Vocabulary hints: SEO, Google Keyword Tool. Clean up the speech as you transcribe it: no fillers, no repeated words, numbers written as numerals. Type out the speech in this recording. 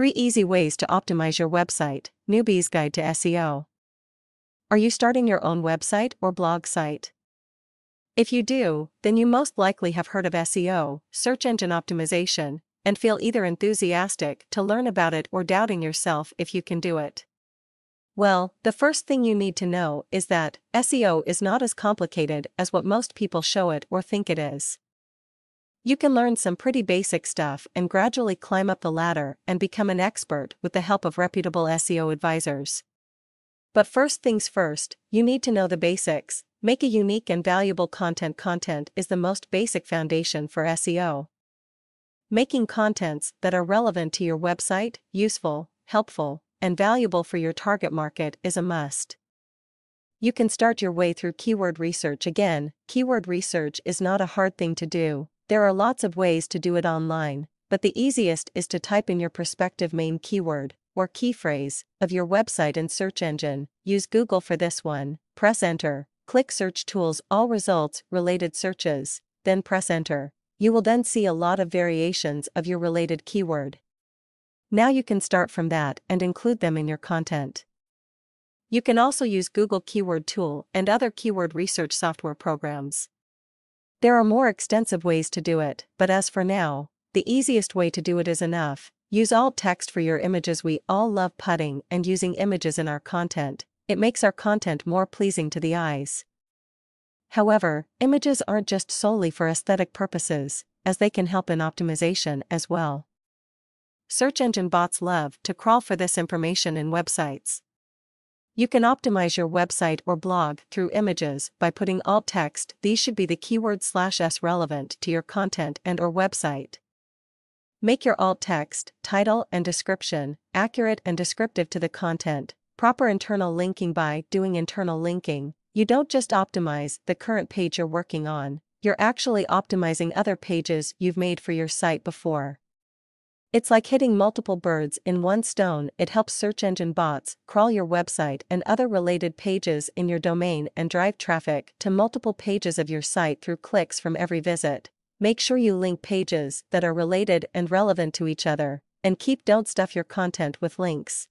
3 Easy Ways to Optimize Your Website, Newbie's Guide to SEO. Are you starting your own website or blog site? If you do, then you most likely have heard of SEO, search engine optimization, and feel either enthusiastic to learn about it or doubting yourself if you can do it. Well, the first thing you need to know is that SEO is not as complicated as what most people show it or think it is. You can learn some pretty basic stuff and gradually climb up the ladder and become an expert with the help of reputable SEO advisors. But first things first, you need to know the basics. Make a unique and valuable content. Content is the most basic foundation for SEO. Making contents that are relevant to your website, useful, helpful, and valuable for your target market is a must. You can start your way through keyword research. Again, keyword research is not a hard thing to do. There are lots of ways to do it online, but the easiest is to type in your prospective main keyword, or key phrase, of your website and search engine. Use Google for this one, press enter, click search tools, all results, related searches, then press enter. You will then see a lot of variations of your related keyword. Now you can start from that and include them in your content. You can also use Google Keyword Tool and other keyword research software programs. There are more extensive ways to do it, but as for now, the easiest way to do it is enough. Use alt text for your images. We all love putting and using images in our content. It makes our content more pleasing to the eyes. However, images aren't just solely for aesthetic purposes, as they can help in optimization as well. Search engine bots love to crawl for this information in websites. You can optimize your website or blog through images by putting alt text. These should be the keyword/s relevant to your content and or website. Make your alt text, title and description, accurate and descriptive to the content. Proper internal linking. By doing internal linking, you don't just optimize the current page you're working on, you're actually optimizing other pages you've made for your site before. It's like hitting multiple birds in one stone. It helps search engine bots crawl your website and other related pages in your domain and drive traffic to multiple pages of your site through clicks from every visit. Make sure you link pages that are related and relevant to each other, and don't stuff your content with links.